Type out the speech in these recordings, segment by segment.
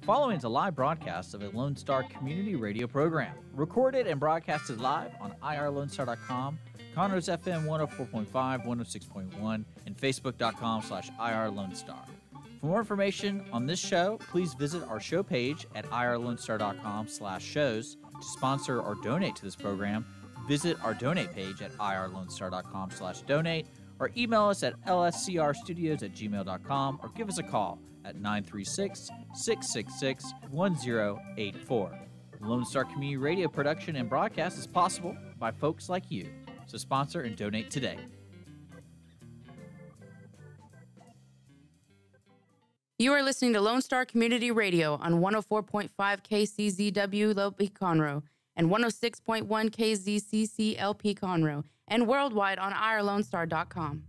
The following is a live broadcast of a Lone Star Community Radio program, recorded and broadcasted live on IRLoneStar.com, Conroe's FM 104.5, 106.1, and Facebook.com/IRLoneStar. For more information on this show, please visit our show page at IRLoneStar.com/shows. To sponsor or donate to this program, visit our donate page at IRLoneStar.com/donate, or email us at lscrstudios@gmail.com, or give us a call at 936-666-1084. Lone Star Community Radio production and broadcast is possible by folks like you. So sponsor and donate today. You are listening to Lone Star Community Radio on 104.5 KCZW LP Conroe and 106.1 KZCC LP Conroe, and worldwide on IRLoneStar.com.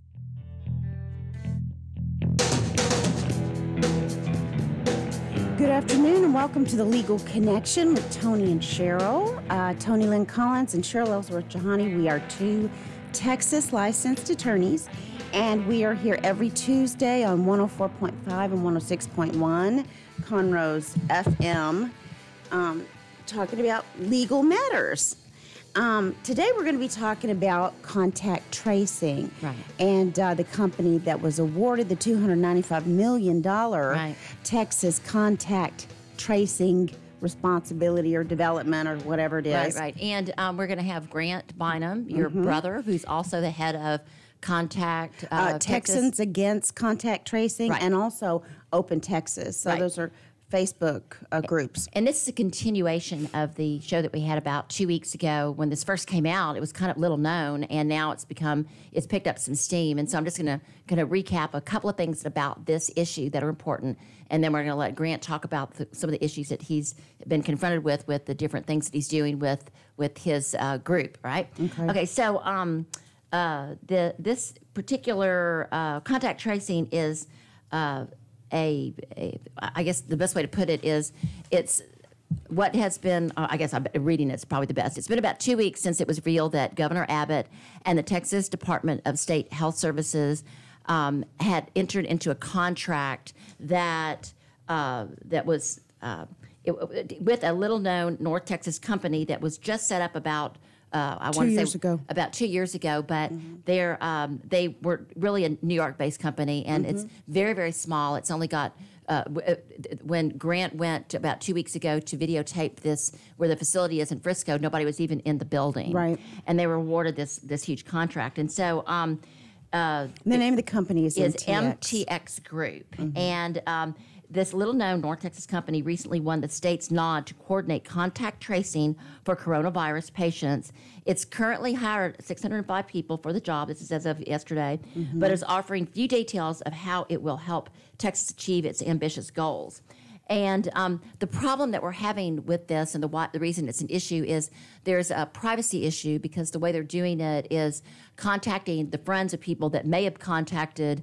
Good afternoon and welcome to The Legal Connection with Tony and Cheryl. Tony Lynn Collins and Cheryl Ellsworth-Jahani. We are two Texas licensed attorneys, and we are here every Tuesday on 104.5 and 106.1 Conroe's FM, talking about legal matters. Today we're going to be talking about contact tracing, right, and the company that was awarded the $295 million right, Texas Contact Tracing Responsibility or Development or whatever it is. Right, right. And we're going to have Grant Bynum, your brother, who's also the head of Contact Texans Against Contact Tracing, right, and also Open Texas. So right, those are Facebook groups. And this is a continuation of the show that we had about 2 weeks ago. When this first came out, it was kind of little known, and now it's picked up some steam. And so I'm just going to recap a couple of things about this issue that are important, and then we're going to let Grant talk about some of the issues that he's been confronted with the different things that he's doing with his group, right? Okay. Okay, so this particular contact tracing is I guess the best way to put it is it's what has been, I guess I'm reading it's probably the best. It's been about 2 weeks since it was revealed that Governor Abbott and the Texas Department of State Health Services had entered into a contract that with a little-known North Texas company that was just set up about about 2 years ago, but they were really a New York-based company, and it's very, very small. It's only got when Grant went about 2 weeks ago to videotape this, where the facility is in Frisco, nobody was even in the building, right? And they were awarded this huge contract, and so the name of the company is MTX Group, and this little-known North Texas company recently won the state's nod to coordinate contact tracing for coronavirus patients. It's currently hired 605 people for the job. This is as of yesterday, but is offering few details of how it will help Texas achieve its ambitious goals. And the problem that we're having with this, and the reason it's an issue, is there's a privacy issue, because the way they're doing it is contacting the friends of people that may have had coronavirus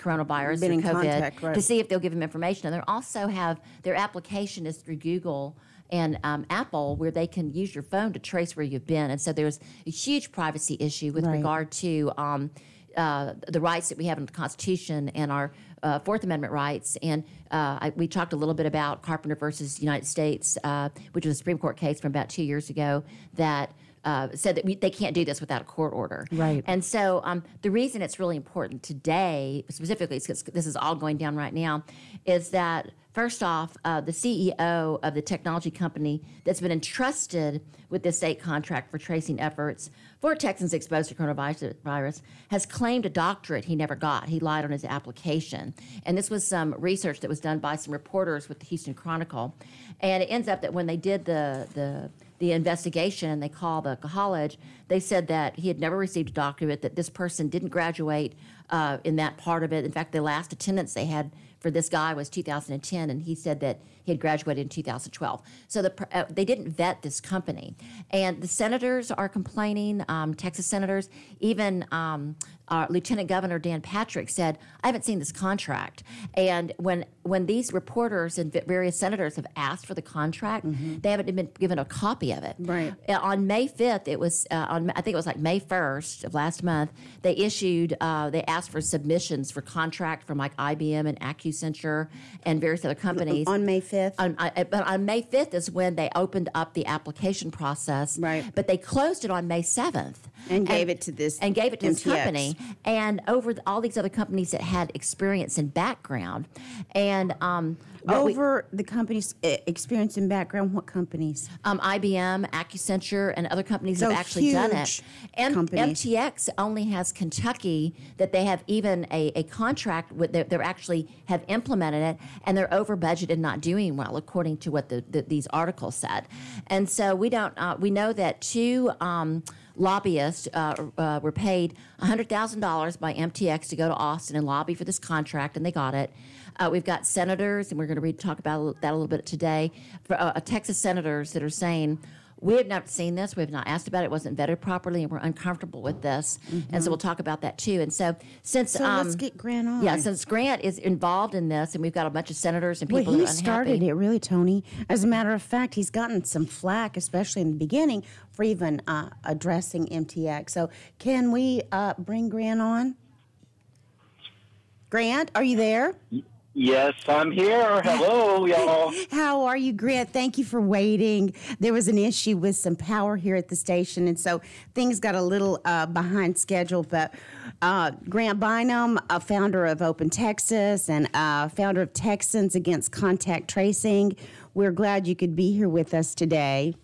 or COVID, right, to see if they'll give them information. And they also have their application is through Google and Apple, where they can use your phone to trace where you've been. And so there's a huge privacy issue with right, regard to the rights that we have in the Constitution and our Fourth Amendment rights. And we talked a little bit about Carpenter versus United States, which was a Supreme Court case from about 2 years ago that said that they can't do this without a court order. Right. And so the reason it's really important today, specifically, because this is all going down right now, is that, first off, the CEO of the technology company that's been entrusted with this state contract for tracing efforts for Texans exposed to coronavirus has claimed a doctorate he never got. He lied on his application. And this was some research that was done by some reporters with the Houston Chronicle. And it ends up that when they did the investigation and they called the college, they said that he had never received a doctorate, that this person didn't graduate in that part of it. In fact, the last attendance they had for this guy was 2010, and he said that he had graduated in 2012. So they didn't vet this company. And the senators are complaining, Texas senators. Even our Lieutenant Governor Dan Patrick said, I haven't seen this contract. And when these reporters and various senators have asked for the contract, they haven't been given a copy of it. Right. On May 5th, it was I think it was like May 1st of last month, they issued – they asked asked for submissions for contract from like IBM and Accenture and various other companies. On May 5th? On May 5th is when they opened up the application process. Right. But they closed it on May 7th. And gave it to this And gave it to MTX. This company. And over all these other companies that had experience and background. And the companies' experience and background, what companies? IBM, Accenture, and other companies have actually done it. And MTX only has Kentucky that they have even a contract with. They're actually have implemented it, and they're over budget and not doing well, according to what these articles said. And so we don't. We know that two lobbyists were paid $100,000 by MTX to go to Austin and lobby for this contract, and they got it. We've got senators, and we're going to talk about that a little bit today, for, Texas senators that are saying, we have not seen this, we have not asked about it, it wasn't vetted properly, and we're uncomfortable with this. Mm-hmm. And so we'll talk about that, too. And so let's get Grant on. Yeah, since Grant is involved in this, and we've got a bunch of senators and people who are unhappy. He started it, really, Tony. As a matter of fact, he's gotten some flack, especially in the beginning, for even addressing MTX. So can we bring Grant on? Grant, are you there? Yes, I'm here. Hello, y'all. How are you, Grant? Thank you for waiting. There was an issue with some power here at the station, and so things got a little behind schedule. But Grant Bynum, a founder of Open Texas and founder of Texans Against Contact Tracing, we're glad you could be here with us today.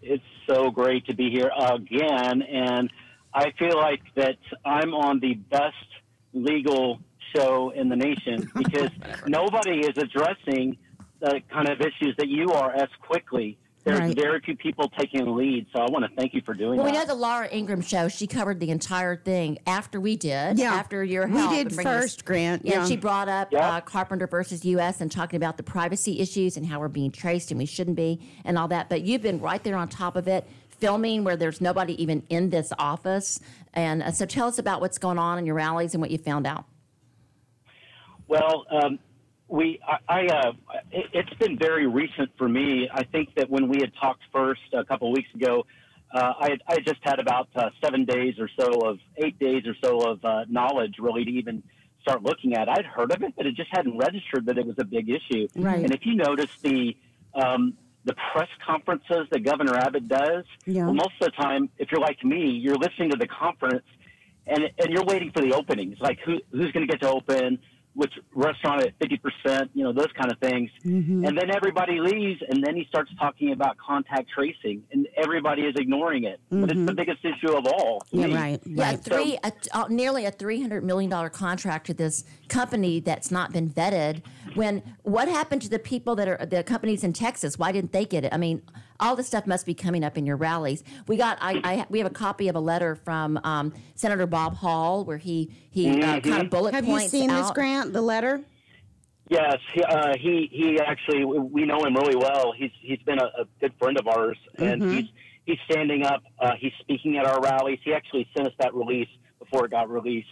It's so great to be here again, and I feel like that I'm on the best legal show in the nation, because nobody is addressing the kind of issues that you are as quickly. There's very few people taking the lead, so I want to thank you for doing that. Well, we know the Laura Ingram show. She covered the entire thing after we did, after your help. We did first, Grant. Yeah, and she brought up Carpenter versus U.S. and talking about the privacy issues and how we're being traced and we shouldn't be and all that. But you've been right there on top of it, filming where there's nobody even in this office. And so tell us about what's going on in your rallies and what you found out. Well, it's been very recent for me. I think that when we had talked first a couple of weeks ago, I just had about 7 days or so of 8 days or so of knowledge really to even start looking at. I'd heard of it, but it just hadn't registered that it was a big issue. Right. And if you notice the press conferences that Governor Abbott does, well, most of the time, if you're like me, you're listening to the conference and you're waiting for the openings, like who's going to get to open, which restaurant at 50%, you know, those kind of things. Mm-hmm. And then everybody leaves, and then he starts talking about contact tracing, and everybody is ignoring it. Mm-hmm. But it's the biggest issue of all. Yeah, right. Yeah, nearly a $300 million contract to this company that's not been vetted. What happened to the people that are the companies in Texas? Why didn't they get it? I mean, all this stuff must be coming up in your rallies. We have a copy of a letter from Senator Bob Hall where he kind of bullet points out. Have you seen this, Grant, the letter? Yes, he actually, we know him really well. He's been a good friend of ours, and he's standing up. He's speaking at our rallies. He actually sent us that release before it got released,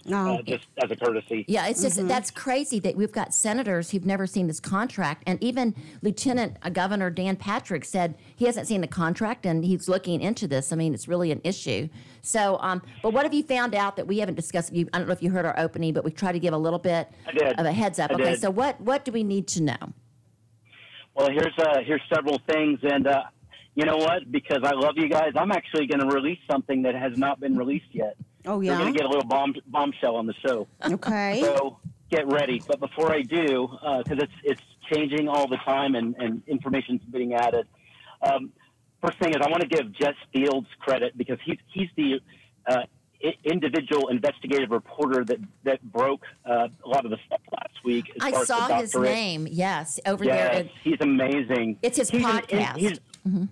just as a courtesy. Yeah, it's just that's crazy that we've got senators who've never seen this contract, and even Lieutenant Governor Dan Patrick said he hasn't seen the contract and he's looking into this. I mean, it's really an issue. So, but what have you found out that we haven't discussed? I don't know if you heard our opening, but we tried to give a little bit of a heads up. Okay, so what do we need to know? Well, here's several things, and you know what? Because I love you guys, I'm actually going to release something that has not been released yet. Oh, yeah? We're going to get a little bombshell on the show. Okay. So get ready. But before I do, because it's changing all the time and information's being added, first thing is I want to give Jess Fields credit because he's the individual investigative reporter that broke a lot of the stuff last week. I saw his name, there. He's amazing. It's his podcast.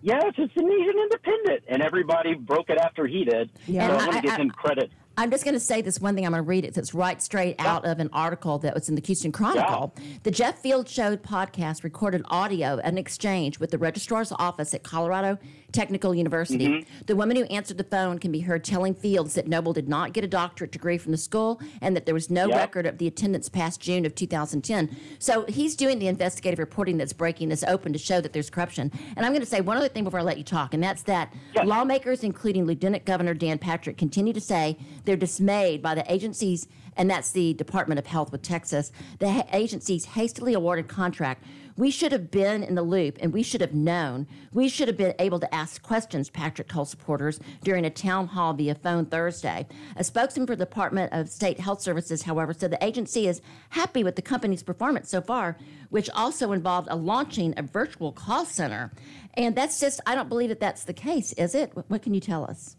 Yes, he's an independent, and everybody broke it after he did. Yeah. So I want to give him credit. I'm just going to say this one thing. I'm going to read it. It's right straight out of an article that was in the Houston Chronicle. Yeah. The Jeff Fields Show podcast recorded audio of an exchange with the registrar's office at Colorado Technical University. Mm-hmm. The woman who answered the phone can be heard telling Fields that Noble did not get a doctorate degree from the school and that there was no record of the attendance past June of 2010. So he's doing the investigative reporting that's breaking this open to show that there's corruption. And I'm going to say one other thing before I let you talk, and that's that lawmakers, including Lieutenant Governor Dan Patrick, continue to say they're dismayed by the agency's, and that's the Department of Health with Texas, the agency's hastily awarded contract. We should have been in the loop, and we should have known. We should have been able to ask questions, Patrick told supporters during a town hall via phone Thursday. A spokesman for the Department of State Health Services, however, said the agency is happy with the company's performance so far, which also involved a launching a virtual call center. And that's just, I don't believe that that's the case, is it? What can you tell us?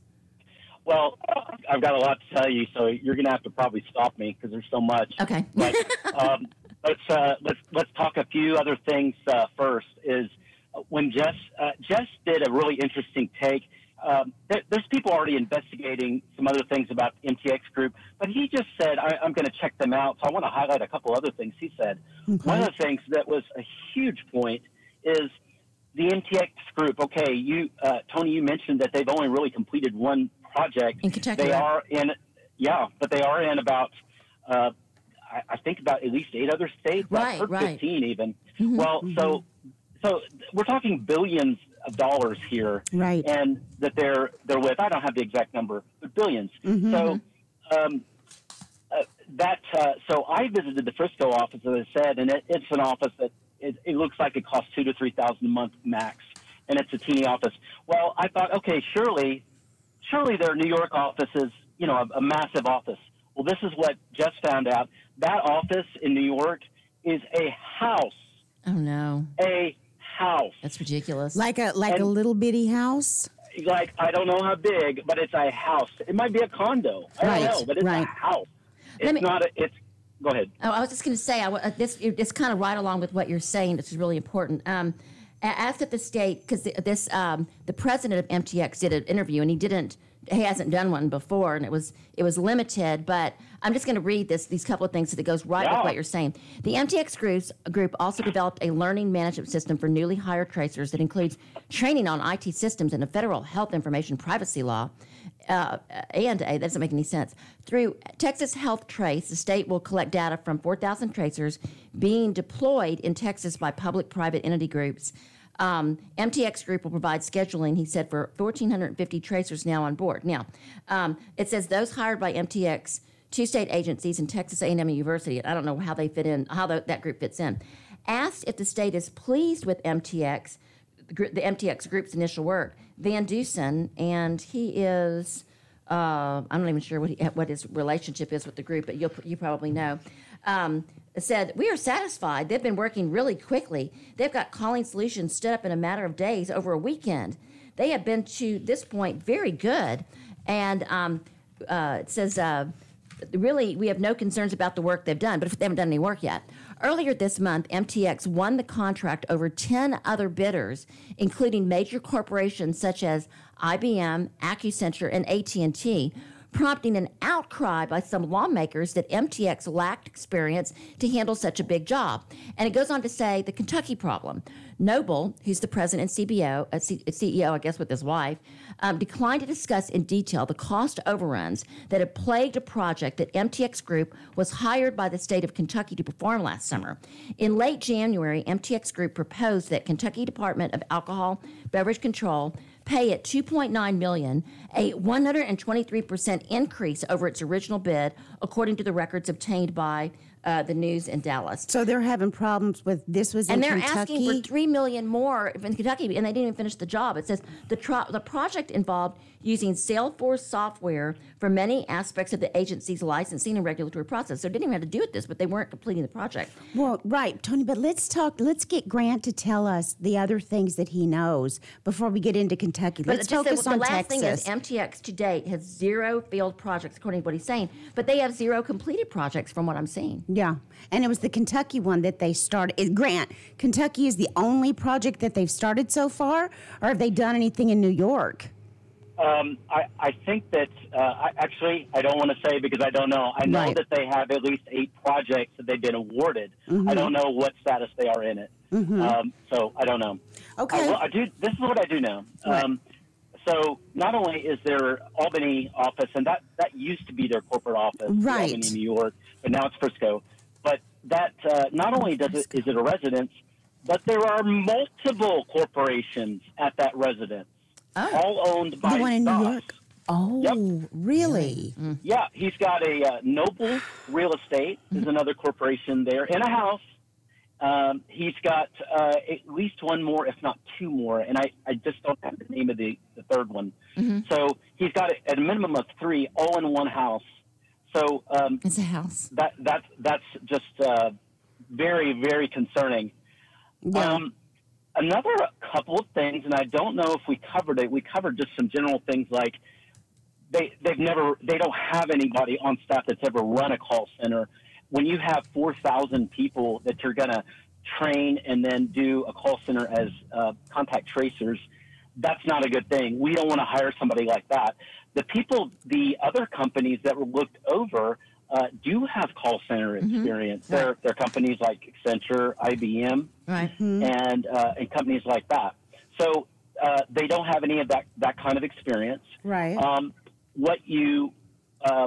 Well, I've got a lot to tell you, so you're going to have to probably stop me because there's so much. Okay. But, let's talk a few other things first. Is when Jess did a really interesting take. There's people already investigating some other things about MTX Group, but he just said, I'm going to check them out. So I want to highlight a couple other things he said. Okay. One of the things that was a huge point is the MTX Group. Okay, you Tony, you mentioned that they've only really completed one project in Kentucky. They are in, but they are in about. I think about at least 8 other states, right, I've heard 15 even. Mm-hmm, well, mm-hmm. so we're talking billions of dollars here, right? And that they're with. I don't have the exact number, but billions. Mm-hmm. So so I visited the Frisco office, as I said, and it's an office that it looks like it costs $2,000 to $3,000 a month max, and it's a teeny office. Well, I thought, okay, surely their New York office is a massive office. Well, this is what Jess found out. That office in New York is a house. Oh no, a house. That's ridiculous. Like a little bitty house. Like I don't know how big, but it's a house. It might be a condo. I don't know, but it's a house. It's not a. It's. Go ahead. Oh, I was just going to say this. It's kind of right along with what you're saying. This is really important. After the state, because this the president of MTX did an interview, and he didn't. He hasn't done one before, and it was limited, but I'm just going to read these couple of things that it goes right with what you're saying. The MTX group also developed a learning management system for newly hired tracers that includes training on IT systems and a federal health information privacy law. That doesn't make any sense. Through Texas Health Trace, the state will collect data from 4,000 tracers being deployed in Texas by public-private entity groups. MTX Group will provide scheduling, he said, for 1,450 tracers now on board. Now, it says those hired by MTX, 2 state agencies, and Texas A&M University. I don't know how they fit in, how that group fits in. Asked if the state is pleased with MTX, the MTX Group's initial work, Van Dusen, and he is, I'm not even sure what his relationship is with the group, but you probably know. Said, we are satisfied. They've been working really quickly. They've got calling solutions stood up in a matter of days over a weekend. They have been, to this point, very good. And it says, really, we have no concerns about the work they've done, but if they haven't done any work yet. Earlier this month, MTX won the contract over 10 other bidders, including major corporations such as IBM, Accenture, and AT&T, prompting an outcry by some lawmakers that MTX lacked experience to handle such a big job. And it goes on to say the Kentucky problem. Noble, who's the president and CEO, I guess with his wife, declined to discuss in detail the cost overruns that had plagued a project that MTX Group was hired by the state of Kentucky to perform last summer. In late January, MTX Group proposed that Kentucky Department of Alcohol, Beverage Control pay at $2.9 million, a 123% increase over its original bid, according to the records obtained by the news in Dallas. So they're having problems with this was in Kentucky? And they're asking for $3 million more in Kentucky, and they didn't even finish the job. It says the project involved using Salesforce software for many aspects of the agency's licensing and regulatory process. So they didn't even have to do with this, but they weren't completing the project. Well, right, Tony, but let's get Grant to tell us the other things that he knows before we get into Kentucky. Let's focus on Texas. The last thing is MTX to date has 0 field projects, according to what he's saying, but they have 0 completed projects from what I'm seeing. Yeah, and it was the Kentucky one that they started. Grant, Kentucky is the only project that they've started so far, or have they done anything in New York? I think that, actually, I don't want to say because I don't know. I know that they have at least 8 projects that they've been awarded. Mm-hmm. I don't know what status they are in it. Mm-hmm. So I don't know. Okay. Well, I do. This is what I do know. Right. So not only is their Albany office, and that used to be their corporate office, right, in Albany, New York, but now it's Frisco. But that not only does it is it a residence, but there are multiple corporations at that residence, all owned by the one in New York. Oh, yep. Really? Mm. Yeah, he's got a Noble Real Estate is another corporation there, and a house. He's got at least one more, if not two more, and I just don't have the name of the third one. Mm-hmm. So he's got a minimum of three all in one house. So it's a house. That's just very, very concerning. Yeah. Another couple of things, and I don't know if we covered it. We covered just some general things like they don't have anybody on staff that's ever run a call center. When you have 4,000 people that you're going to train and then do a call center as contact tracers, that's not a good thing. We don't want to hire somebody like that. The other companies that were looked over do have call center experience. Mm-hmm. They're companies like Accenture, IBM, right, and companies like that. So they don't have any of that kind of experience. Right.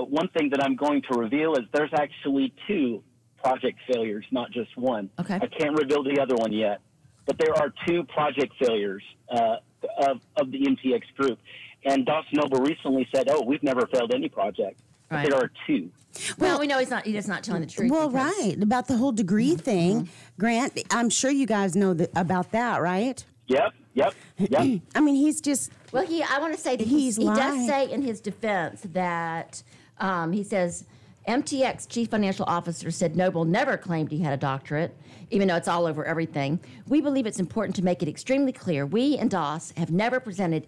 One thing that I'm going to reveal is there's actually two project failures, not just one. Okay. I can't reveal the other one yet, but there are two project failures of the MTX Group. And Dos Noble recently said, "Oh, we've never failed any project." But right. There are two. Well, we know he's not telling the truth. Well, right about the whole degree thing, Grant. I'm sure you guys know about that, right? Yep. Yep. Yep. I mean, he's just. Well, I want to say that he does say in his defense that he says MTX chief financial officer said Noble never claimed he had a doctorate, even though it's all over everything. We believe it's important to make it extremely clear. We and DOS have never presented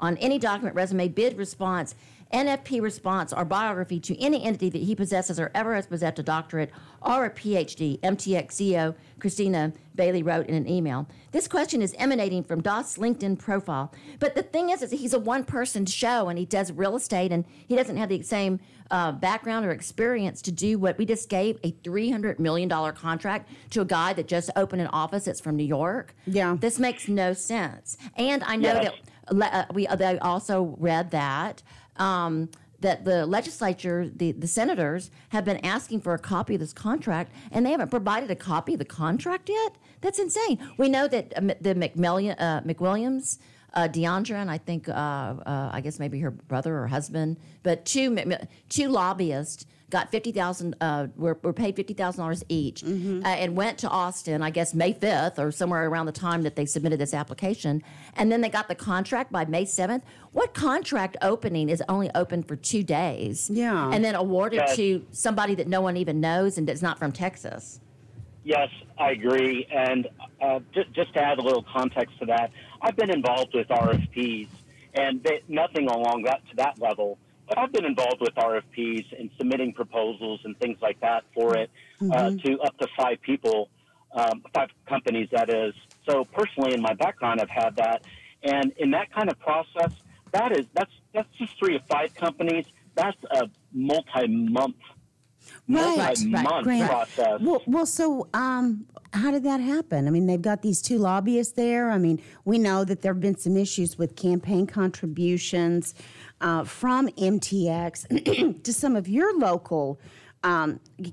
on any document, resume, bid response, NFP response, or biography to any entity that he possesses or ever has possessed a doctorate or a PhD, MTX CEO Christina Bailey wrote in an email. This question is emanating from Dos' LinkedIn profile. But the thing is he's a one-person show, and he does real estate, and he doesn't have the same background or experience to do what we just gave a $300 million contract to a guy that just opened an office that's from New York. Yeah. This makes no sense. And I know that they also read that. That the legislature, the senators, have been asking for a copy of this contract, and they haven't provided a copy of the contract yet? That's insane. We know that the McWilliams, DeAndra, and I think, I guess maybe her brother or husband, but two lobbyists got $50,000, were paid $50,000 each, and went to Austin, I guess May 5th or somewhere around the time that they submitted this application. And then they got the contract by May 7th. What contract opening is only open for 2 days? Yeah. And then awarded to somebody that no one even knows and is not from Texas? Yes, I agree. And just to add a little context to that, I've been involved with RFPs, and nothing along that level. But I've been involved with RFPs and submitting proposals and things like that for it to up to five companies, that is. So personally, in my background, I've had that. And in that kind of process, that's just 3 to 5 companies. That's a multi-month process. Well, so how did that happen? I mean, they've got these two lobbyists there. I mean, we know that there have been some issues with campaign contributions from MTX to some of your local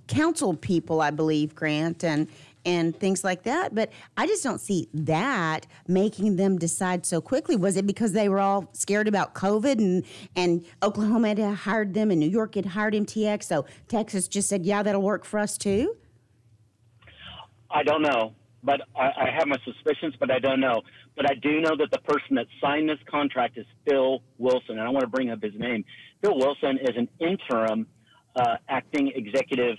council people, I believe, Grant, and things like that. But I just don't see that making them decide so quickly. Was it because they were all scared about COVID and Oklahoma had hired them and New York had hired MTX, so Texas just said, yeah, that'll work for us too? I don't know. But I have my suspicions, but I don't know. But I do know that the person that signed this contract is Phil Wilson, and I want to bring up his name. Phil Wilson is an interim acting executive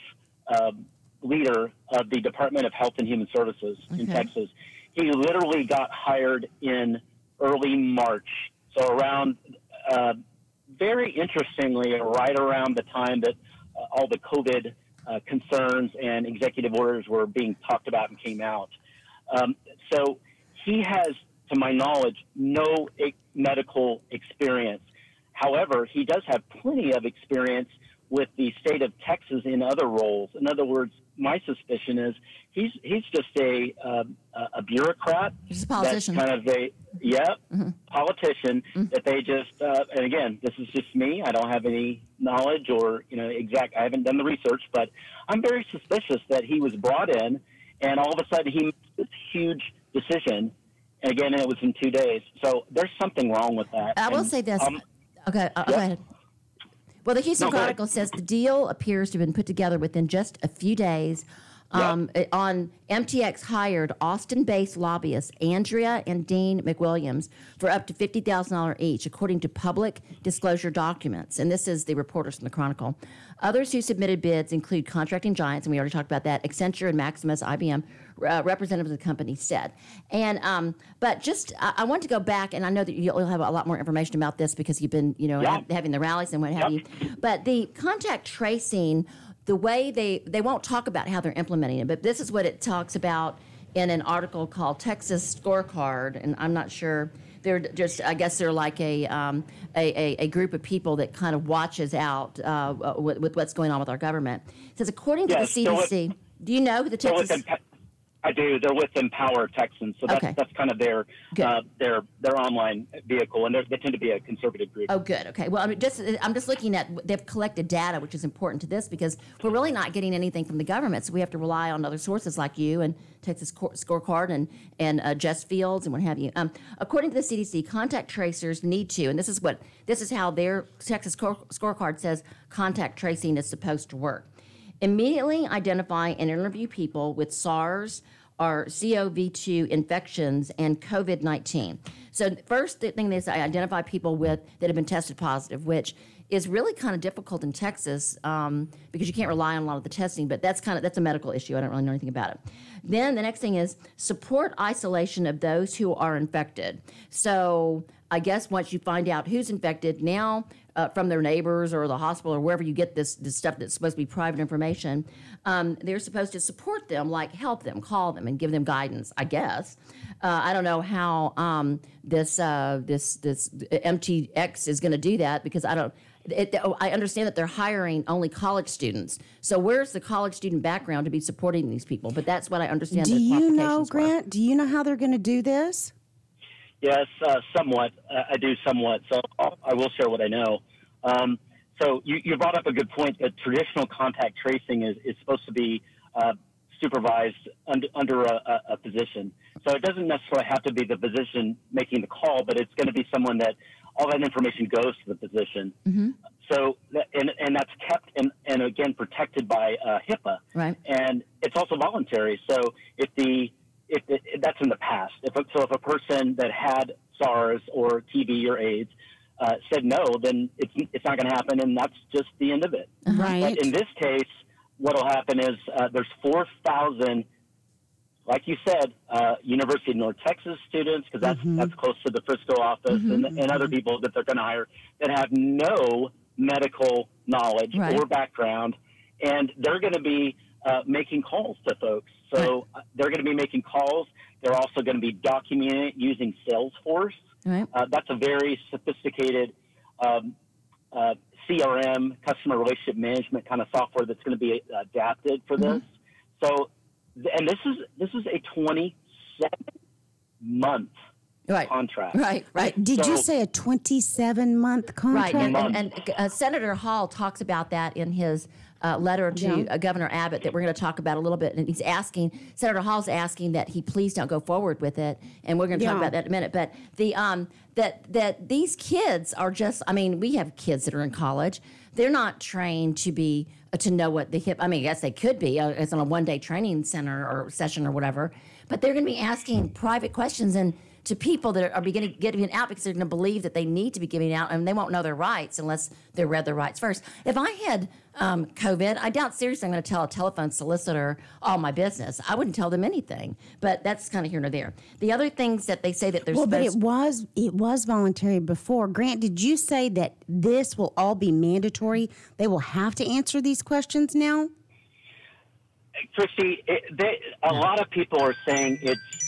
leader of the Department of Health and Human Services in Texas. He literally got hired in early March, so around very interestingly, right around the time that all the COVID concerns and executive orders were being talked about and came out. So he has, to my knowledge, no medical experience. However, he does have plenty of experience with the state of Texas in other roles. In other words, my suspicion is he's just a bureaucrat. He's a politician. That's kind of a politician that they just and again, this is just me. I don't have any knowledge or exact. I haven't done the research, but I'm very suspicious that he was brought in, and all of a sudden he made this huge decision. And again, it was in 2 days. So there's something wrong with that. I will say this. Go ahead. Well, the Houston Chronicle says the deal appears to have been put together within just a few days. MTX hired Austin-based lobbyists Andrea and Dean McWilliams for up to $50,000 each, according to public disclosure documents. And this is the reporters from the Chronicle. Others who submitted bids include contracting giants, and we already talked about that, Accenture and Maximus, IBM, representatives of the company said. And but just I want to go back, and I know that you'll have a lot more information about this because you've been having the rallies and what have you. But the contact tracing, the way they won't talk about how they're implementing it, but this is what it talks about in an article called Texas Scorecard, and I'm not sure. They're just, I guess they're like a group of people that kind of watches out with what's going on with our government. It says, according to the CDC, do you know who the Texas... I do. They're with Empower Texans, so that's kind of their online vehicle, and they tend to be a conservative group. Oh, good. Okay. Well, I mean, I'm just looking at they've collected data, which is important to this because we're really not getting anything from the government, so we have to rely on other sources like you and Texas Scorecard and Jess Fields and what have you. According to the CDC, contact tracers need to, and this is how their Texas Scorecard says contact tracing is supposed to work. Immediately identify and interview people with SARS or COV2 infections and COVID-19. So first the thing is identify people that have been tested positive, which is really kind of difficult in Texas because you can't rely on a lot of the testing, but that's a medical issue. I don't really know anything about it. Then the next thing is support isolation of those who are infected. So I guess once you find out who's infected now from their neighbors or the hospital or wherever you get this stuff that's supposed to be private information, they're supposed to support them, like help them, call them, and give them guidance, I guess. I don't know how this MTX is going to do that because I understand that they're hiring only college students. So where's the college student background to be supporting these people? But that's what I understand. Do you know, Grant? Do you know how they're going to do this? Yes, somewhat. I do somewhat. So I will share what I know. So you brought up a good point that traditional contact tracing is supposed to be supervised under a physician. So it doesn't necessarily have to be the physician making the call, but it's going to be someone that all that information goes to the physician. Mm-hmm. So and that's kept and again protected by HIPAA. Right. And it's also voluntary. So if that's in the past. If a person that had SARS or TB or AIDS said no, then it's not going to happen, and that's just the end of it. Right. But in this case, what will happen is there's 4,000, like you said, University of North Texas students, because that's close to the Frisco office, and other people that they're going to hire that have no medical knowledge or background, and they're going to be making calls to folks. So they're going to be making calls. They're also going to be documenting it using Salesforce. Right. That's a very sophisticated CRM, customer relationship management kind of software that's going to be adapted for this. So, and this is a 27-month contract. Right. Did you say a 27-month contract? Right, and Senator Hall talks about that in his letter to Governor Abbott that we're going to talk about a little bit, and Senator Hall's asking that he please don't go forward with it, and we're going to talk about that in a minute. But the that these kids are just, I mean, we have kids that are in college. They're not trained to be to know what the HIPAA. I mean, I guess they could be. It's on a one-day training center or session or whatever, but they're going to be asking private questions and to people that are beginning to get out because they're going to believe that they need to be giving out, and they won't know their rights unless they read their rights first. If I had COVID, I doubt seriously I'm going to tell a telephone solicitor all my business. I wouldn't tell them anything, but that's kind of here and there. The other things that they say that there's it was voluntary before. Grant, did you say that this will all be mandatory? They will have to answer these questions now? Christy, a lot of people are saying it's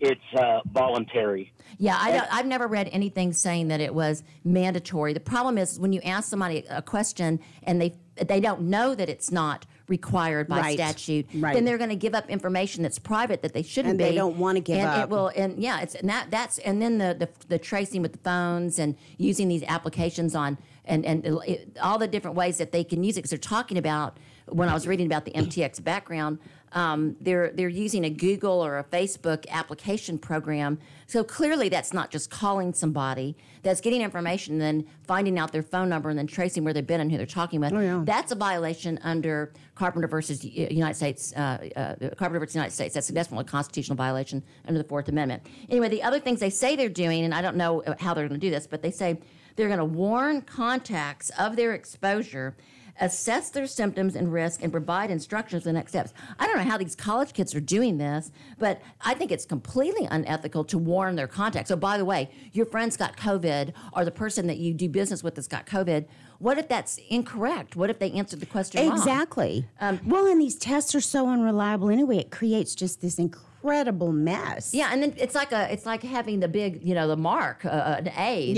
it's voluntary. Yeah, I've never read anything saying that it was mandatory. The problem is when you ask somebody a question and they don't know that it's not required by statute, then they're going to give up information that's private that they shouldn't and be. And they don't want to give up. And then the tracing with the phones and using these applications on and all the different ways that they can use it, because they're talking about, when I was reading about the MTX background, they're using a Google or a Facebook application program. So clearly that's not just calling somebody. That's getting information and then finding out their phone number and then tracing where they've been and who they're talking about. Oh, yeah. That's a violation under Carpenter versus United States. Carpenter versus United States. That's definitely a constitutional violation under the Fourth Amendment. Anyway, the other things they say they're doing, and I don't know how they're going to do this, but they say they're going to warn contacts of their exposure, assess their symptoms and risk, and provide instructions for the next steps. I don't know how these college kids are doing this, but I think it's completely unethical to warn their contacts. So, by the way, your friend's got COVID, or the person that you do business with has got COVID. What if that's incorrect? What if they answered the question wrong? Exactly. Well, and these tests are so unreliable anyway. It creates just this incredible mess. Yeah, and then it's like having the big, the mark, an A,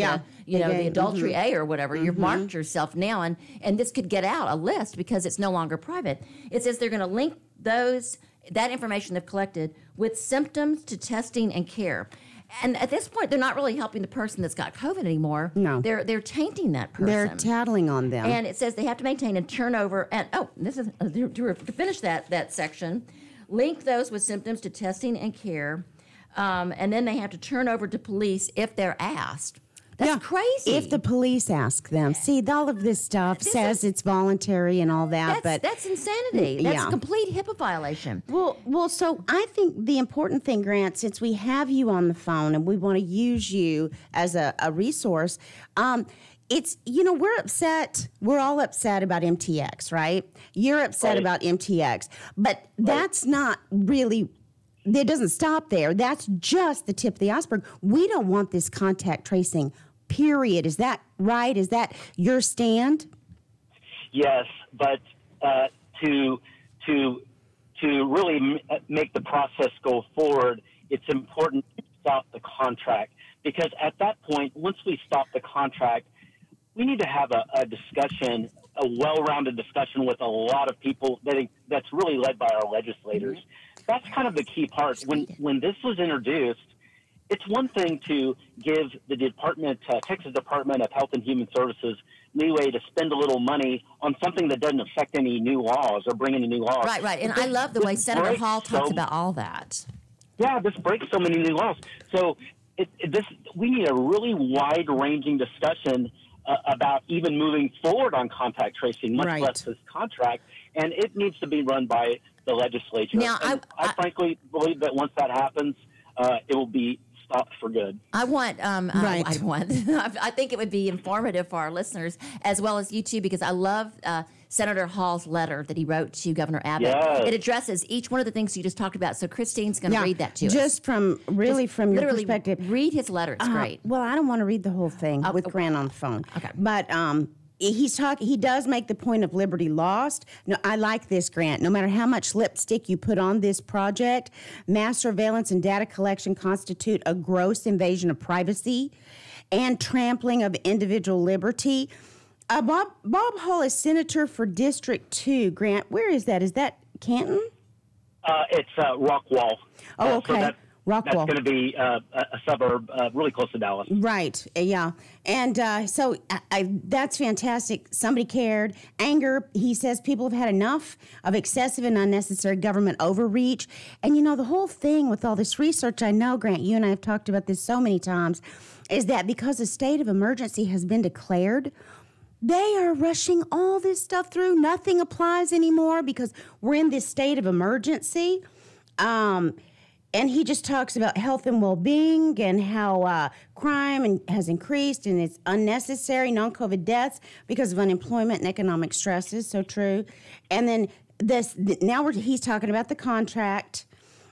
the adultery A or whatever. Mm-hmm. You've marked yourself now, and this could get out a list because it's no longer private. It says they're going to link that information they've collected with symptoms to testing and care. And at this point, they're not really helping the person that's got COVID anymore. No. They're tainting that person. They're tattling on them. And it says they have to maintain a turnover. And, to finish that section, link those with symptoms to testing and care. And then they have to turn over to police if they're asked. That's crazy. If the police ask them. See, all of this stuff says it's voluntary and all that. But that's insanity. That's a complete HIPAA violation. Well, so I think the important thing, Grant, since we have you on the phone and we want to use you as a resource, it's, we're upset. We're all upset about MTX, right? You're upset about MTX. But that's not really... It doesn't stop there. That's just the tip of the iceberg. We don't want this contact tracing, period. Is that right? Is that your stand? Yes, but to really make the process go forward, it's important to stop the contract. Because at that point, once we stop the contract, we need to have a discussion, a well-rounded discussion with a lot of people that's really led by our legislators. Mm-hmm. That's kind of the key part. When this was introduced, it's one thing to give the Texas Department of Health and Human Services leeway to spend a little money on something that doesn't affect any new laws or bring any new laws. Right. And I love the way Senator Hall talks about all that. Yeah, this breaks so many new laws. So we need a really wide-ranging discussion about even moving forward on contact tracing, much less this contract. And it needs to be run by the legislature. Now, I frankly believe that once that happens, it will be stopped for good. I think it would be informative for our listeners as well as you too, because I love Senator Hall's letter that he wrote to Governor Abbott. Yes. It addresses each one of the things you just talked about. So Christine's going to read that to us. From your perspective. Read his letter. It's great. Well, I don't want to read the whole thing with Grant on the phone. Okay. But he does make the point of liberty lost. No, I like this, Grant. No matter how much lipstick you put on this project, mass surveillance and data collection constitute a gross invasion of privacy and trampling of individual liberty. Bob Hall is senator for District 2. Grant, where is that? Is that Canton? It's Rockwall. Oh, okay. So that's going to be a suburb really close to Dallas. Right, yeah. And so that's fantastic. Somebody cared. Anger, he says people have had enough of excessive and unnecessary government overreach. And, the whole thing with all this research, I know, Grant, you and I have talked about this so many times, is that because a state of emergency has been declared, they are rushing all this stuff through. Nothing applies anymore because we're in this state of emergency. And he just talks about health and well-being and how crime has increased and it's unnecessary, non-COVID deaths because of unemployment and economic stresses. So true. And then he's talking about the contract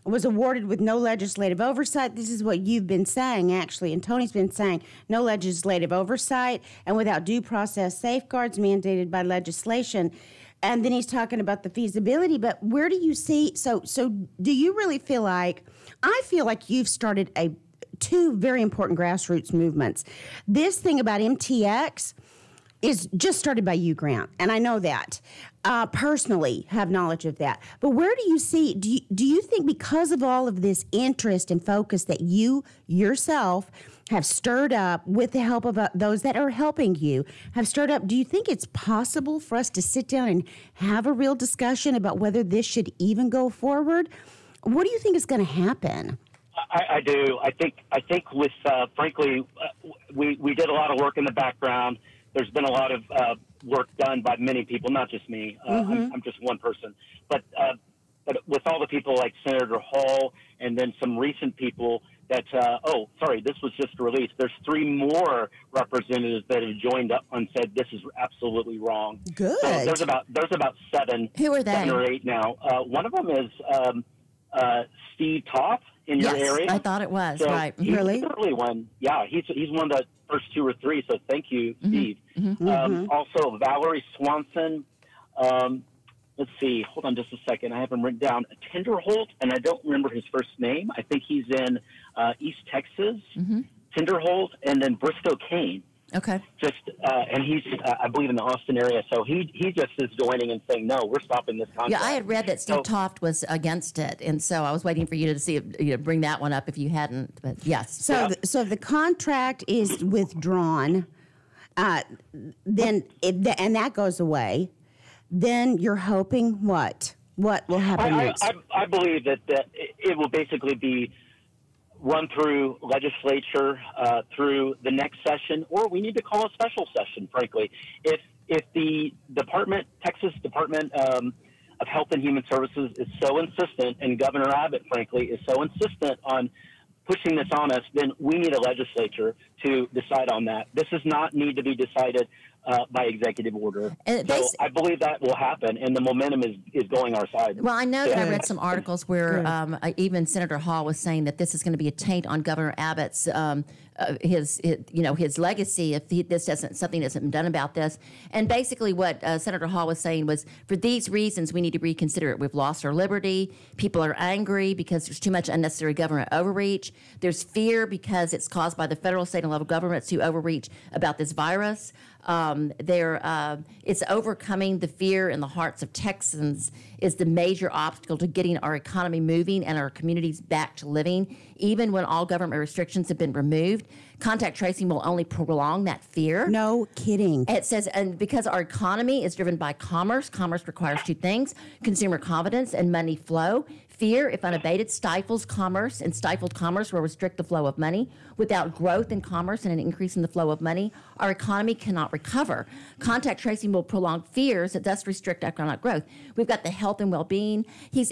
was awarded with no legislative oversight. This is what you've been saying, actually, and Tony's been saying, no legislative oversight and without due process safeguards mandated by legislation. And then he's talking about the feasibility. But where do you see, so do you really feel like, I feel like you've started two very important grassroots movements. This thing about MTX is just started by you, Grant, and I know that. Personally have knowledge of that. But where do you see, do you think because of all of this interest and focus that you yourself have stirred up with the help of those that are helping you have stirred up, do you think it's possible for us to sit down and have a real discussion about whether this should even go forward? What do you think is going to happen? I do. I think with, frankly, we did a lot of work in the background. There's been a lot of work done by many people, not just me. I'm just one person. But with all the people like Senator Hall and then some recent people that, oh, sorry, this was just released. There's three more representatives that have joined up and said this is absolutely wrong. Good. So there's about seven. Who are they? 7 or 8 now. One of them is Steve Toft in your area. I thought it was. So right. Really? The early one. Yeah, he's one of the first 2 or 3, so thank you, Steve. Also, Valerie Swanson. Let's see. Hold on just a second. I have him written down. Tinderholt, and I don't remember his first name. I think he's in East Texas. Tinderholt, and then Briscoe Kane. Okay. Just and he's, I believe, in the Austin area. So he just is joining and saying, no, we're stopping this contract. Yeah, I had read that Steve Toft was against it, and so I was waiting for you to see, bring that one up if you hadn't. But yes. So yeah. So the contract is withdrawn, then and that goes away. Then you're hoping what will happen next? I believe that it will basically be run through legislature through the next session, or we need to call a special session, frankly. If the Texas Department of Health and Human Services is so insistent, and Governor Abbott, frankly, is so insistent on pushing this on us, then we need a legislature to decide on that. This does not need to be decided by executive order. So I believe that will happen, and the momentum is going our side. Well, I know that I read some articles where even Senator Hall was saying that this is going to be a taint on Governor Abbott's his legacy if something hasn't been done about this. And basically what Senator Hall was saying was, for these reasons, we need to reconsider it. We've lost our liberty. People are angry because there's too much unnecessary government overreach. There's fear because it's caused by the federal, state, and local governments who overreach about this virus. It's overcoming the fear in the hearts of Texans is the major obstacle to getting our economy moving and our communities back to living. Even when all government restrictions have been removed, contact tracing will only prolong that fear. No kidding. It says, and because our economy is driven by commerce, commerce requires 2 things: consumer confidence and money flow. Fear, if unabated, stifles commerce, and stifled commerce will restrict the flow of money. Without growth in commerce and an increase in the flow of money, our economy cannot recover. Contact tracing will prolong fears that thus restrict economic growth. We've got the health and well-being.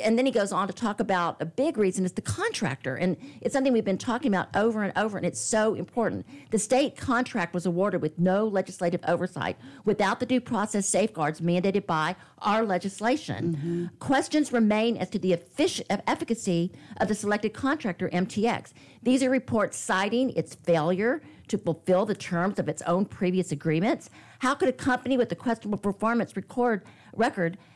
And then he goes on to talk about a big reason is the contractor, and it's something we've been talking about over and over, and it's so important. The state contract was awarded with no legislative oversight, without the due process safeguards mandated by our legislation. Questions remain as to the efficacy of the selected contractor, MTX. These are reports citing its failure to fulfill the terms of its own previous agreements. How could a company with a questionable performance record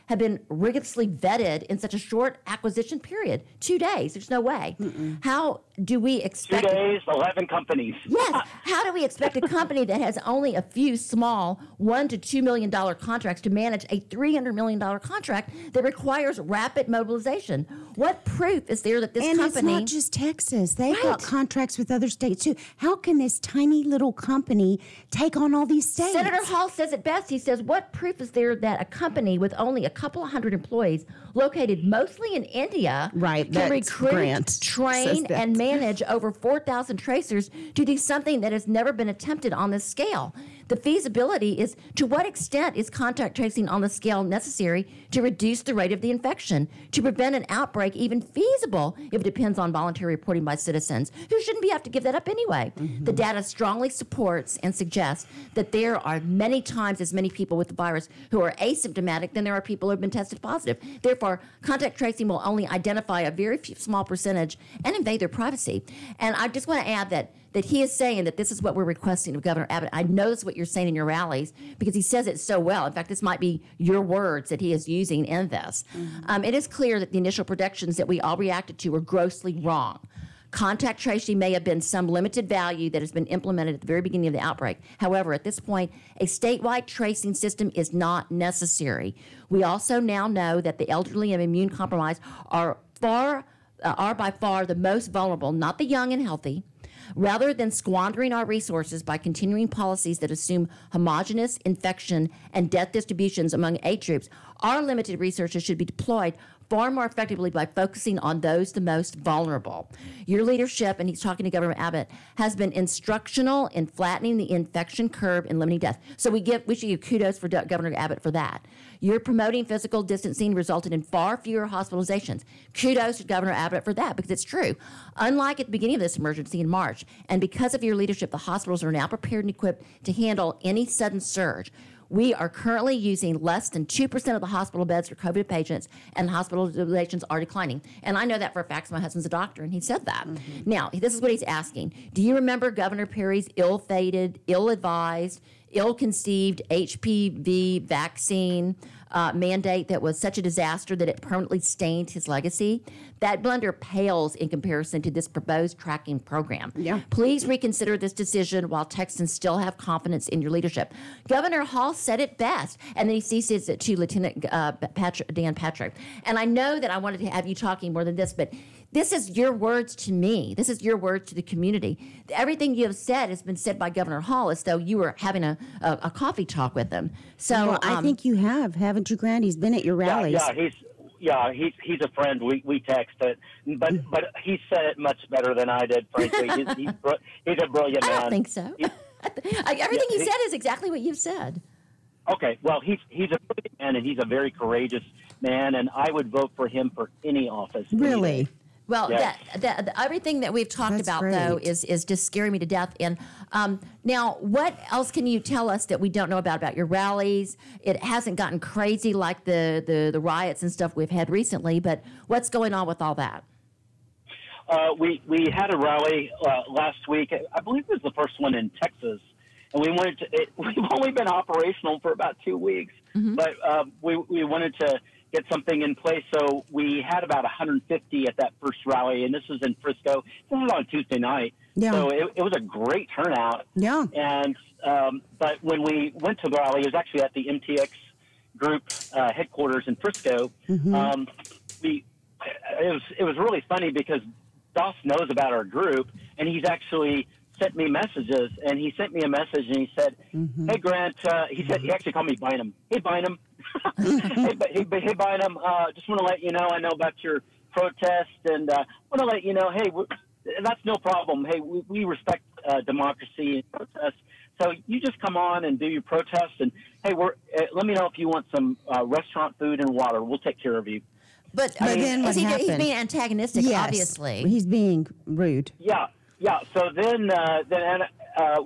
have been rigorously vetted in such a short acquisition period? 2 days. There's no way. How do we expect... 2 days, 11 companies. Yes. How do we expect a company that has only a few small $1 to $2 million contracts to manage a $300 million contract that requires rapid mobilization? What proof is there that this company... And it's not just Texas. They've got contracts with other states, too. How can this tiny little company take on all these states? Senator Hall says it best. He says, what proof is there that a company with only a couple hundred employees located mostly in India can recruit, train, and manage over 4,000 tracers to do something that has never been attempted on this scale? The feasibility is, to what extent is contact tracing on the scale necessary to reduce the rate of the infection, to prevent an outbreak even feasible if it depends on voluntary reporting by citizens, who shouldn't have to give that up anyway? The data strongly supports and suggests that there are many times as many people with the virus who are asymptomatic than there are people who have been tested positive. Therefore, contact tracing will only identify a very small percentage and invade their privacy. And I just want to add that that he is saying that this is what we're requesting of Governor Abbott. I know this is what you're saying in your rallies because he says it so well. In fact, this might be your words that he is using in this. Mm-hmm. It is clear that the initial predictions that we all reacted to were grossly wrong. Contact tracing may have been some limited value that has been implemented at the very beginning of the outbreak. However, at this point, a statewide tracing system is not necessary. We also now know that the elderly and immune compromised are by far the most vulnerable, not the young and healthy. Rather than squandering our resources by continuing policies that assume homogeneous infection and death distributions among age groups, our limited resources should be deployed far more effectively by focusing on those the most vulnerable. Your leadership, and he's talking to Governor Abbott, has been instructional in flattening the infection curve and limiting death. So we should give kudos for Governor Abbott for that. Your promoting physical distancing resulted in far fewer hospitalizations. Kudos to Governor Abbott for that, because it's true. Unlike at the beginning of this emergency in March, and because of your leadership, the hospitals are now prepared and equipped to handle any sudden surge. We are currently using less than 2% of the hospital beds for COVID patients, and hospitalizations are declining. And I know that for a fact. My husband's a doctor, and he said that. Mm-hmm. Now, this is what he's asking. Do you remember Governor Perry's ill-fated, ill-advised, ill-conceived HPV vaccine mandate that was such a disaster that it permanently stained his legacy? That blunder pales in comparison to this proposed tracking program. Yeah. Please reconsider this decision while Texans still have confidence in your leadership. Governor Hall said it best, and then he ceases it to Lieutenant Dan Patrick. And I know that I wanted to have you talking more than this, but this is your words to me. This is your words to the community. Everything you have said has been said by Governor Hall as though you were having a coffee talk with him. So well, I think you have, haven't you, Grant? He's been at your rallies. Yeah, he's a friend. We text it, but he said it much better than I did. Frankly, he's a brilliant man. I don't think so. Everything he said is exactly what you've said. Okay, well, he's a brilliant man, and he's a very courageous man, and I would vote for him for any office. Really. Well, yes. Everything that we've talked about, great. Though, is just scaring me to death. And now, what else can you tell us that we don't know about your rallies? It hasn't gotten crazy like the riots and stuff we've had recently, but what's going on with all that? We had a rally last week. I believe it was the first one in Texas. And we wanted to. We've only been operational for about 2 weeks, mm-hmm. but we wanted to get something in place. So we had about 150 at that first rally, and this was in Frisco. This was on Tuesday night. Yeah. So it was a great turnout. Yeah. And but when we went to the rally, it was actually at the MTX Group headquarters in Frisco. Mm-hmm. It was really funny because Dos knows about our group, and he's actually sent me messages. And he sent me a message, and he said, mm-hmm. "Hey Grant," he actually called me Bynum. Hey Bynum. hey, Bynum, just want to let you know, I know about your protest, and want to let you know, hey, that's no problem. Hey, we respect democracy and protest. So you just come on and do your protest, and hey, let me know if you want some restaurant food and water. We'll take care of you. But I mean, then he's being antagonistic, yes, obviously. He's being rude. Yeah. So then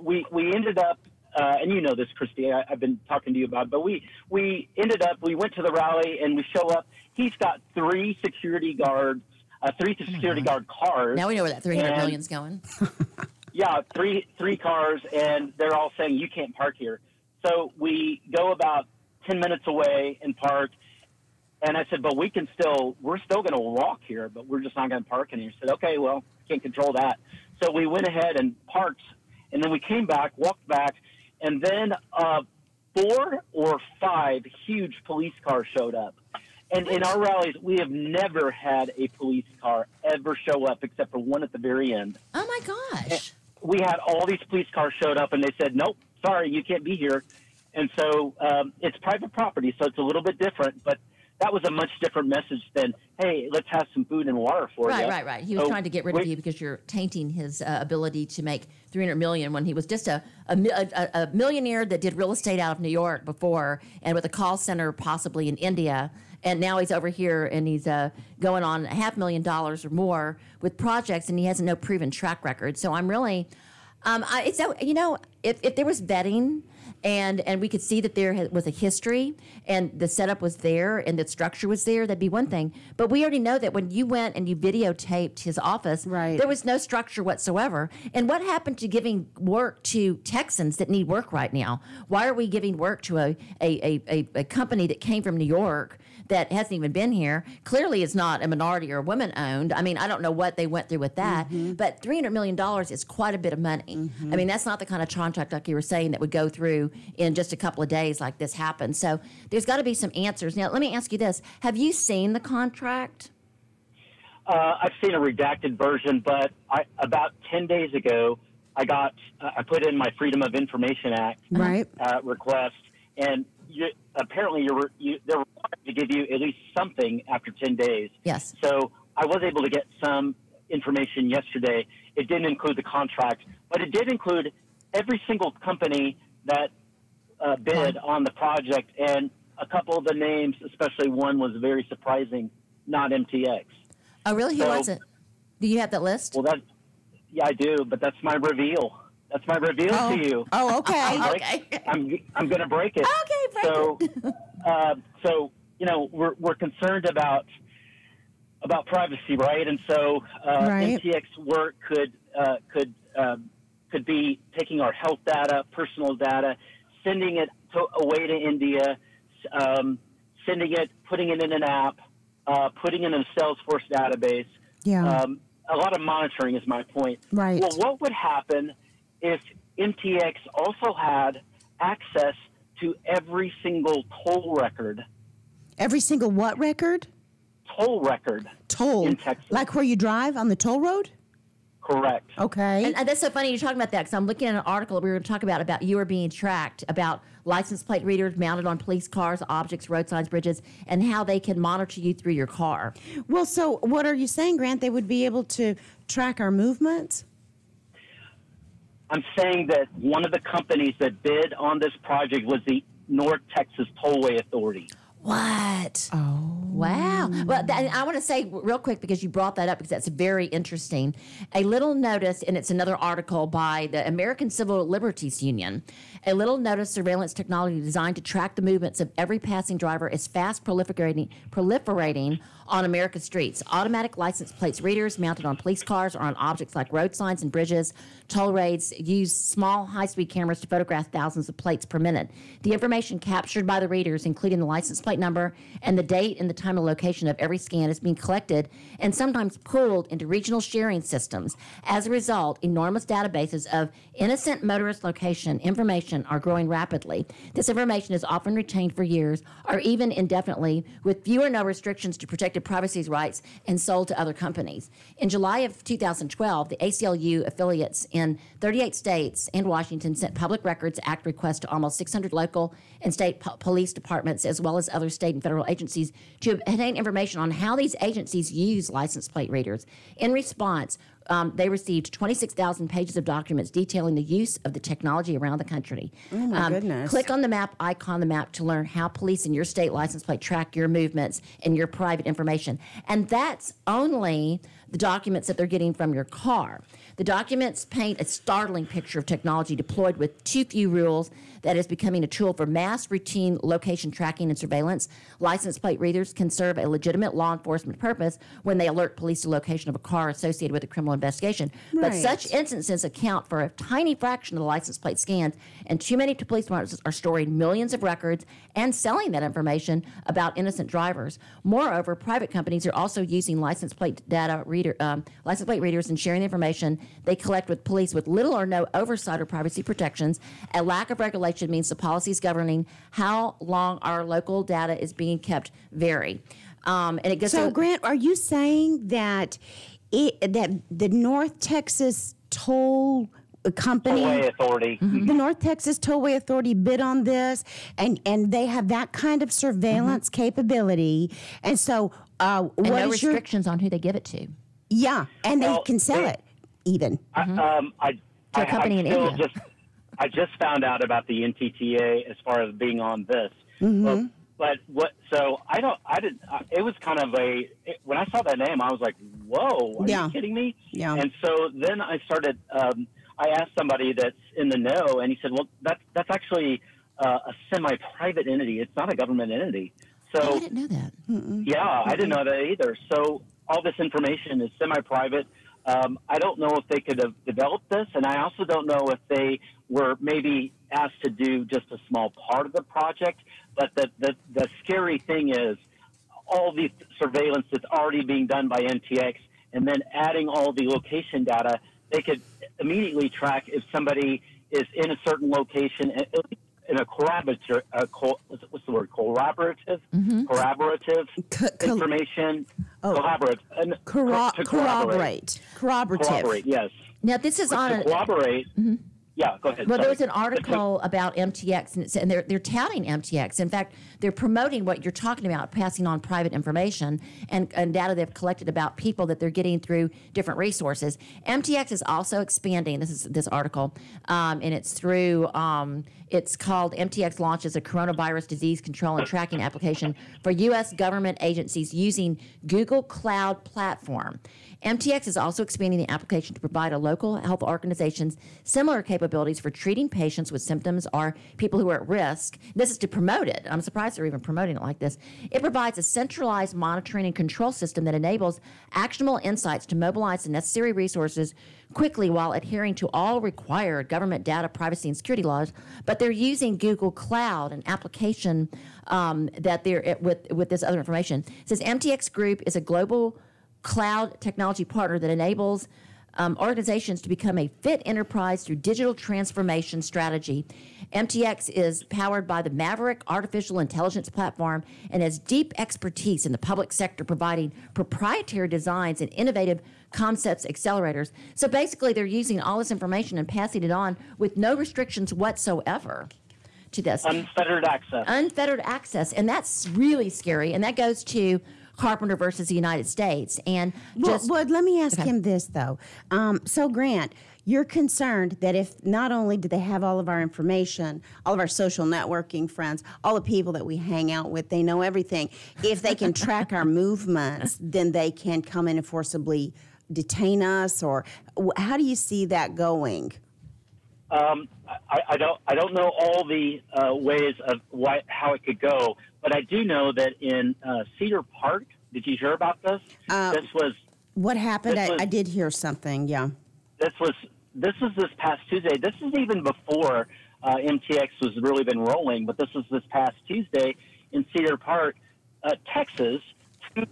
we ended up. And you know this, Christy, I've been talking to you about it, but we ended up, we went to the rally, and we show up. He's got three security guards, guard cars. Now we know where that $300 million's going. Yeah, three cars, and they're all saying, you can't park here. So we go about 10 minutes away and park, and I said, but we're still going to walk here, but we're just not going to park in here. I said, okay, well, can't control that. So we went ahead and parked, and then we came back, walked back, and then 4 or 5 huge police cars showed up. And in our rallies, we have never had a police car ever show up except for one at the very end. Oh, my gosh. And we had all these police cars showed up, and they said, nope, sorry, you can't be here. And so it's private property, so it's a little bit different. But that was a much different message than, hey, let's have some food and water for you. Right. He was trying to get rid of you because you're tainting his ability to make $300 million when he was just a millionaire that did real estate out of New York before and with a call center possibly in India. And now he's over here and he's going on $500,000 or more with projects, and he has no proven track record. So I'm really, it's, you know, if there was vetting and we could see that there was a history and the setup was there and the structure was there, that'd be one thing. But we already know that when you went and you videotaped his office, right, there was no structure whatsoever. And what happened to giving work to Texans that need work right now? Why are we giving work to a company that came from New York that hasn't even been here? Clearly it's not a minority or woman-owned. I mean, I don't know what they went through with that. Mm-hmm. But $300 million is quite a bit of money. Mm-hmm. I mean, that's not the kind of contract, like you were saying, that would go through in just a couple of days like this happened. So there's got to be some answers. Now, let me ask you this. Have you seen the contract? I've seen a redacted version, but about 10 days ago, I got I put in my Freedom of Information Act request, and apparently they're required to give you at least something after 10 days. Yes. So I was able to get some information yesterday. It didn't include the contract, but it did include every single company that bid on the project, and a couple of the names, especially one was very surprising, not MTX. Oh, really? Who was it? Do you have that list? Well, yeah, I do, but that's my reveal. That's my reveal to you. Oh, okay. I'm going to break it. Okay, break it. So you know, we're concerned about privacy, right? And so MTX work could be taking our health data, personal data, sending it away to India, sending it, putting it in an app, putting it in a Salesforce database. Yeah. A lot of monitoring is my point. Right. Well, what would happen if MTX also had access to every single toll record? Every single what record? Toll record. Toll. In Texas. Like where you drive on the toll road? Correct. Okay. And that's so funny you're talking about that, because I'm looking at an article we were going to talk about you are being tracked, about license plate readers mounted on police cars, objects, road signs, bridges, and how they can monitor you through your car. Well, so what are you saying, Grant? They would be able to track our movements? I'm saying that one of the companies that bid on this project was the North Texas Tollway Authority. What? Oh. Wow. Well, I want to say real quick, because you brought that up, because that's very interesting. A little notice, and it's another article by the American Civil Liberties Union. A little notice surveillance technology designed to track the movements of every passing driver is fast proliferating on America's streets. Automatic license plates readers mounted on police cars or on objects like road signs and bridges. Toll raids use small high-speed cameras to photograph thousands of plates per minute. The information captured by the readers, including the license plate number and the date and the time and location of every scan, is being collected and sometimes pooled into regional sharing systems. As a result, enormous databases of innocent motorist location information are growing rapidly. This information is often retained for years or even indefinitely, with few or no restrictions to protected privacy rights, and sold to other companies. In July of 2012, the ACLU affiliates in 38 states and Washington sent Public Records Act requests to almost 600 local and state police departments, as well as other state and federal agencies, to obtain information on how these agencies use license plate readers. In response, they received 26,000 pages of documents detailing the use of the technology around the country. Oh, my goodness. Click on the map icon, the map, to learn how police in your state license plate track your movements and your private information. And that's only the documents that they're getting from your car. The documents paint a startling picture of technology deployed with too few rules that is becoming a tool for mass routine location tracking and surveillance. License plate readers can serve a legitimate law enforcement purpose when they alert police to location of a car associated with a criminal investigation. Right. But such instances account for a tiny fraction of the license plate scans, and too many police departments are storing millions of records and selling that information about innocent drivers. Moreover, private companies are also using license plate readers and sharing the information they collect with police with little or no oversight or privacy protections. A lack of regulation means the policies governing how long our local data is being kept vary. And it goes. So, Grant, are you saying that that the North Texas Toll Company, Tollway Authority, mm-hmm. the North Texas Tollway Authority bid on this, and they have that kind of surveillance mm-hmm. capability, and so and what no is restrictions on who they give it to? Yeah, and well, they can sell it even. Mm-hmm. To a company in India. I just found out about the NTTA as far as being on this. Mm-hmm. But what? So I don't. I didn't. It was kind of a. When I saw that name, I was like, "Whoa! Are you kidding me?" Yeah. And so then I started. I asked somebody that's in the know, and he said, "Well, that's actually a semi-private entity. It's not a government entity. So I didn't know that. I didn't know that either. So all this information is semi-private. I don't know if they could have developed this, and I also don't know if they were maybe asked to do just a small part of the project. But the scary thing is all the surveillance that's already being done by MTX, and then adding all the location data, they could immediately track if somebody is in a certain location in a corroborative, corroborate. Yes. Now this is on corroborate. Mm-hmm. Yeah, go ahead. Well, there was an article about MTX, and they're touting MTX. In fact, they're promoting what you're talking about, passing on private information and data they've collected about people that they're getting through different resources. MTX is also expanding. This is this article, and it's through. It's called MTX launches a coronavirus disease control and tracking application for U.S. government agencies using Google Cloud platform. MTX is also expanding the application to provide a local health organizations similar capabilities for treating patients with symptoms or people who are at risk. This is to promote it. I'm surprised they're even promoting it like this. It provides a centralized monitoring and control system that enables actionable insights to mobilize the necessary resources quickly while adhering to all required government data privacy and security laws. But they're using Google Cloud, an application that they're with this other information. It says MTX Group is a global cloud technology partner that enables organizations to become a fit enterprise through digital transformation strategy. MTX is powered by the Maverick artificial intelligence platform and has deep expertise in the public sector, providing proprietary designs and innovative concepts accelerators. So basically, they're using all this information and passing it on with no restrictions whatsoever to this. Unfettered access. Unfettered access. And that's really scary. And that goes to Carpenter versus the United States. And just, well, let me ask him this, though. So, Grant, you're concerned that if not only do they have all of our information, all of our social networking friends, all the people that we hang out with, they know everything. If they can track our movements, then they can come in and forcibly detain us. Or how do you see that going? I don't know all the ways of how it could go, but I do know that in Cedar Park, did you hear about this? This was what happened. I did hear something. Yeah, this was this past Tuesday. This is even before MTX was really been rolling, but this was this past Tuesday in Cedar Park, Texas. Two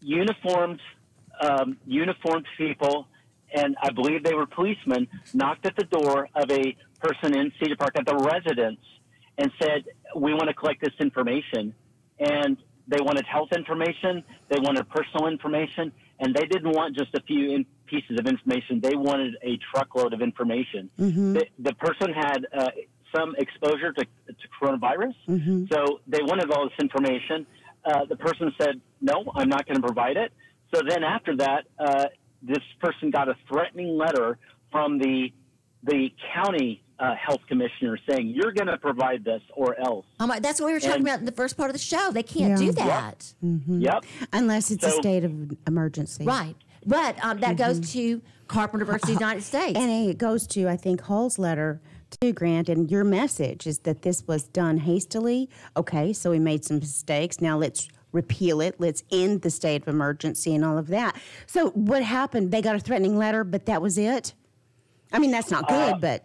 uniformed people. And I believe they were policemen, knocked at the door of a person in Cedar Park at the residence and said, we want to collect this information. And they wanted health information. They wanted personal information. And they didn't want just a few pieces of information. They wanted a truckload of information. Mm-hmm. The person had some exposure to coronavirus. Mm-hmm. So they wanted all this information. The person said, no, I'm not going to provide it. So then after that, this person got a threatening letter from the county health commissioner saying, you're going to provide this or else. Oh my, that's what we were talking about in the first part of the show. They can't do that. Yep. Mm-hmm. Yep. Unless it's a state of emergency. Right. But that goes to Carpenter versus United States. And it goes to, I think, Hall's letter too, Grant, and your message is that this was done hastily. Okay, so we made some mistakes. Now let's repeal it, let's end the state of emergency and all of that. So what happened? They got a threatening letter, but that was it? I mean, that's not good, but...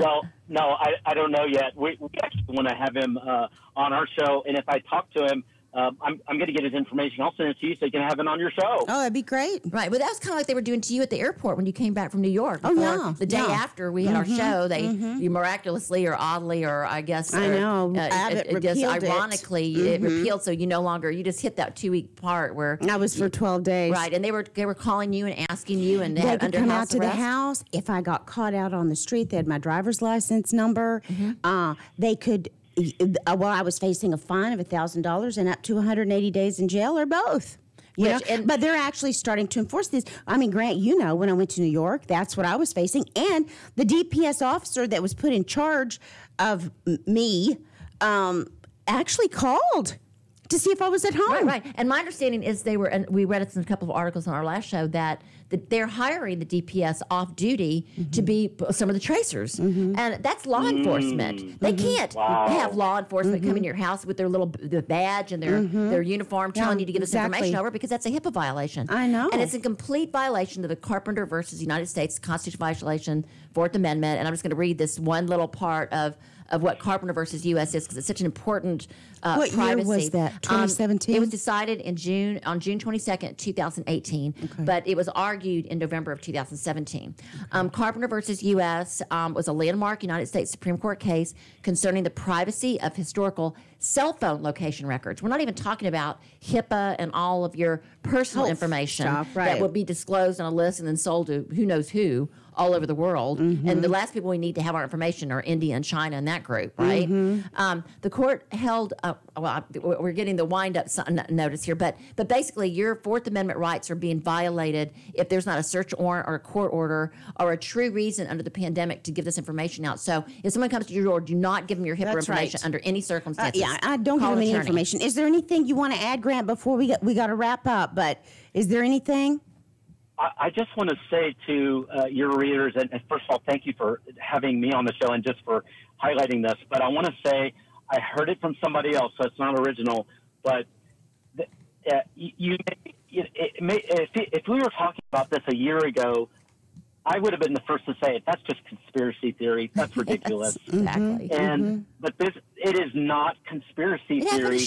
Well, no, I don't know yet. We actually want to have him on our show, and if I talk to him, I'm going to get his information. I'll send it to you so you can have it on your show. Oh, that'd be great. Right. Well, that was kind of like they were doing to you at the airport when you came back from New York. Oh, yeah. The day after we had our show, they you miraculously or oddly or I guess. I know. Abbott just ironically, it repealed, so you no longer, you just hit that 2-week part where. That was for 12 days. Right. And they were calling you and asking you and they could come out to the house. If I got caught out on the street, they had my driver's license number. They could. Well, I was facing a fine of $1,000 and up to 180 days in jail or both. But they're actually starting to enforce this. I mean, Grant, you know, when I went to New York, that's what I was facing. And the DPS officer that was put in charge of me actually called to see if I was at home. Right. And my understanding is they were, and we read it in a couple of articles on our last show, that they're hiring the DPS off-duty to be some of the tracers. And that's law enforcement. They can't have law enforcement come in your house with their little badge and their uniform telling you to get this information over, because that's a HIPAA violation. I know. And it's a complete violation of the Carpenter versus United States constitutional violation, 4th Amendment. And I'm just going to read this one little part of what Carpenter versus U.S. is, because it's such an important what privacy. What year was that, 2017? It was decided in on June 22nd, 2018, but it was argued in November of 2017. Carpenter versus U.S. was a landmark United States Supreme Court case concerning the privacy of historical cell phone location records. We're not even talking about HIPAA and all of your personal information that will be disclosed on a list and then sold to who knows who all over the world. And the last people we need to have our information are India and China and that group, right? The court held, well, we're getting the wind-up notice here, but basically your Fourth Amendment rights are being violated if there's not a search warrant or a court order or a true reason under the pandemic to give this information out. So if someone comes to your door, do not give them your HIPAA information under any circumstances. Yeah, I don't give them any information. Is there anything you want to add, Grant, before we got to wrap up, but is there anything? I just want to say to your readers, and first of all, thank you for having me on the show and just for highlighting this, but I want to say I heard it from somebody else, so it's not original, but if we were talking about this a year ago, I would have been the first to say it. That's just conspiracy theory. That's ridiculous. Yes, exactly. And but it is not conspiracy theory. It happened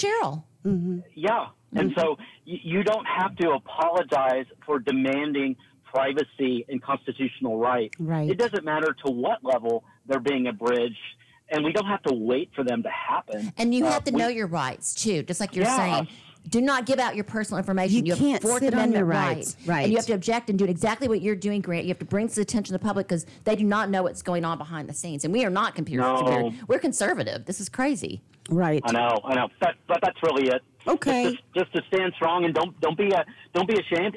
to Cheryl. Yeah. And so you don't have to apologize for demanding privacy and constitutional rights. Right. It doesn't matter to what level they're being abridged, and we don't have to wait for them to happen. And you have to know your rights, too, just like you're saying. Do not give out your personal information. You can't have Fourth Amendment rights. Right. And you have to object and do exactly what you're doing, Grant. You have to bring to the attention of the public because they do not know what's going on behind the scenes. And we are not conspiracy. We're conservative. This is crazy. Right. I know. But that's really it. Okay. Just to stand strong and don't be ashamed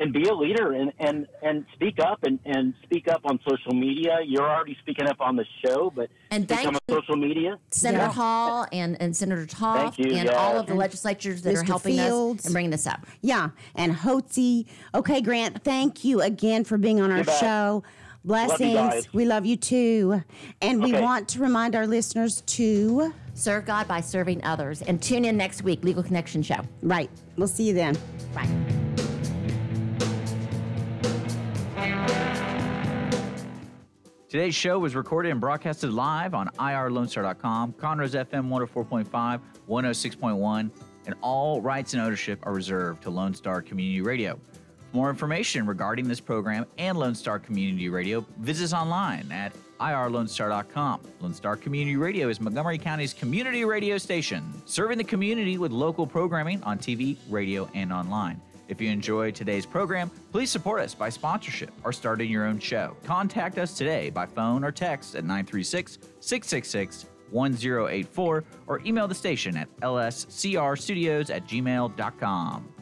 and be a leader and speak up and speak up on social media. You're already speaking up on the show, but speak up on social media. Senator Hall and Senator Toft and all of the legislatures that are helping us and bringing this up. Yeah, and Hotze. Okay, Grant, thank you again for being on our show. Blessings. Love we love you, too. And we want to remind our listeners to serve God by serving others. And tune in next week, Legal Connection Show. Right. We'll see you then. Bye. Today's show was recorded and broadcasted live on IRLoneStar.com, Conroe's FM 104.5, 106.1, and all rights and ownership are reserved to Lone Star Community Radio. More information regarding this program and Lone Star Community Radio, visit us online at IRLoneStar.com. Lone Star Community Radio is Montgomery County's community radio station, serving the community with local programming on TV, radio, and online. If you enjoyed today's program, please support us by sponsorship or starting your own show. Contact us today by phone or text at 936-666-1084 or email the station at lscrstudios@gmail.com.